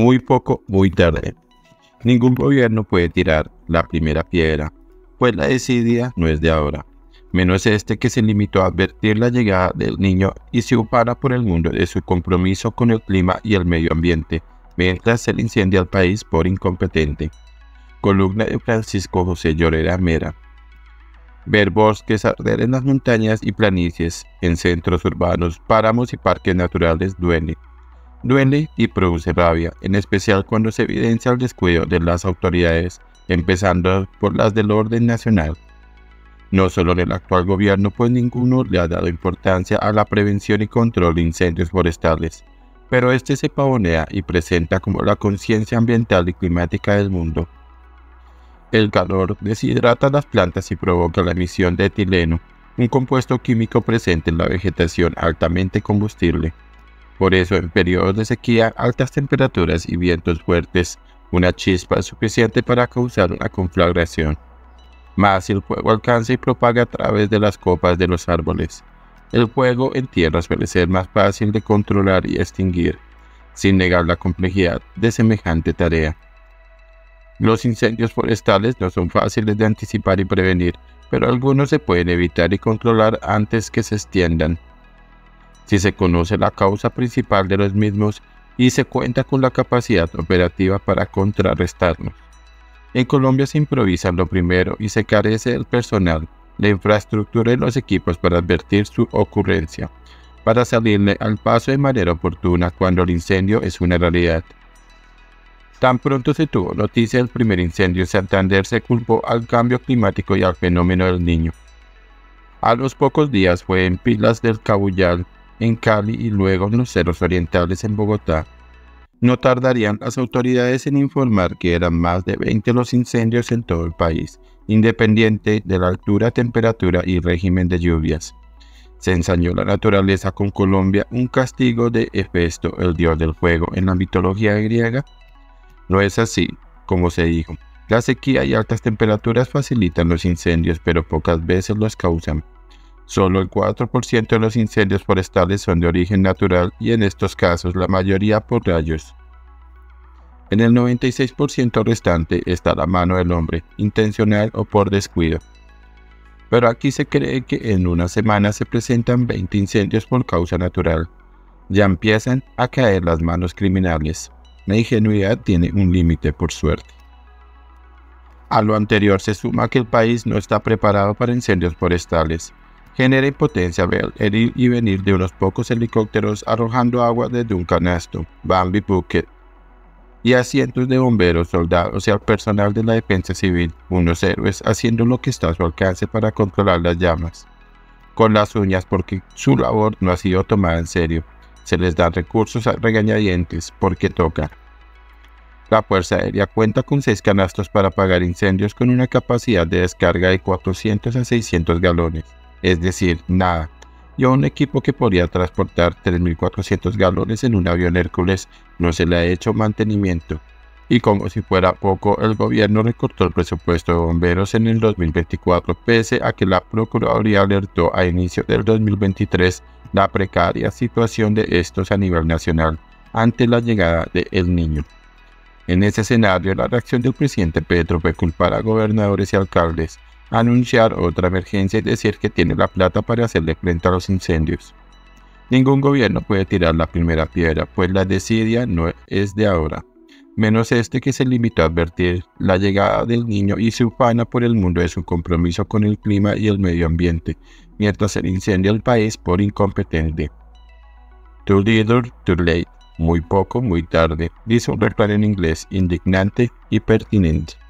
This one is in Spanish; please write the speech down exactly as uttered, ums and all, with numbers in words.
muy poco, muy tarde. Ningún gobierno puede tirar la primera piedra, pues la desidia no es de ahora, menos este que se limitó a advertir la llegada del niño y se upara por el mundo de su compromiso con el clima y el medio ambiente, mientras se le incendia al país por incompetente. Columna de Francisco José Lloreda Mera. Ver bosques arder en las montañas y planicies, en centros urbanos, páramos y parques naturales duele. Duele y produce rabia, en especial cuando se evidencia el descuido de las autoridades, empezando por las del orden nacional. No solo del actual gobierno, pues ninguno le ha dado importancia a la prevención y control de incendios forestales, pero este se pavonea y presenta como la conciencia ambiental y climática del mundo. El calor deshidrata las plantas y provoca la emisión de etileno, un compuesto químico presente en la vegetación altamente combustible. Por eso, en periodos de sequía, altas temperaturas y vientos fuertes, una chispa es suficiente para causar una conflagración. Más el fuego alcanza y propaga a través de las copas de los árboles. El fuego en tierra suele ser más fácil de controlar y extinguir, sin negar la complejidad de semejante tarea. Los incendios forestales no son fáciles de anticipar y prevenir, pero algunos se pueden evitar y controlar antes que se extiendan. Si se conoce la causa principal de los mismos y se cuenta con la capacidad operativa para contrarrestarlos. En Colombia se improvisa lo primero y se carece del personal, la infraestructura y los equipos para advertir su ocurrencia, para salirle al paso de manera oportuna cuando el incendio es una realidad. Tan pronto se tuvo noticia del primer incendio en Santander, se culpó al cambio climático y al fenómeno del Niño. A los pocos días fue en Pilas del Cabullal, en Cali y luego en los Cerros Orientales en Bogotá. No tardarían las autoridades en informar que eran más de veinte los incendios en todo el país, independiente de la altura, temperatura y régimen de lluvias. Se ensañó la naturaleza con Colombia, un castigo de Hefesto, el dios del fuego, en la mitología griega. No es así, como se dijo. La sequía y altas temperaturas facilitan los incendios, pero pocas veces los causan. Solo el cuatro por ciento de los incendios forestales son de origen natural y en estos casos la mayoría por rayos. En el noventa y seis por ciento restante está la mano del hombre, intencional o por descuido. Pero aquí se cree que en una semana se presentan veinte incendios por causa natural. Ya empiezan a caer las manos criminales. La ingenuidad tiene un límite, por suerte. A lo anterior se suma que el país no está preparado para incendios forestales. Genera impotencia ver el ir y venir de unos pocos helicópteros arrojando agua desde un canasto, Bambi Bucket, y a cientos de bomberos, soldados y al personal de la defensa civil, unos héroes haciendo lo que está a su alcance para controlar las llamas, con las uñas porque su labor no ha sido tomada en serio. Se les dan recursos a regañadientes porque toca. La Fuerza Aérea cuenta con seis canastos para apagar incendios con una capacidad de descarga de cuatrocientos a seiscientos galones, es decir, nada, y a un equipo que podría transportar tres mil cuatrocientos galones en un avión Hércules no se le ha hecho mantenimiento. Y como si fuera poco, el gobierno recortó el presupuesto de bomberos en el dos mil veinticuatro, pese a que la Procuraduría alertó a inicio del dos mil veintitrés la precaria situación de estos a nivel nacional ante la llegada de El Niño. En ese escenario, la reacción del presidente Petro fue culpar a gobernadores y alcaldes, anunciar otra emergencia y decir que tiene la plata para hacerle frente a los incendios. Ningún gobierno puede tirar la primera piedra, pues la desidia no es de ahora, menos este que se limitó a advertir la llegada del Niño y se ufana por el mundo de su compromiso con el clima y el medio ambiente, mientras se incendia el país por incompetente. Too little, too late, muy poco, muy tarde, dice un refrán en inglés indignante y pertinente.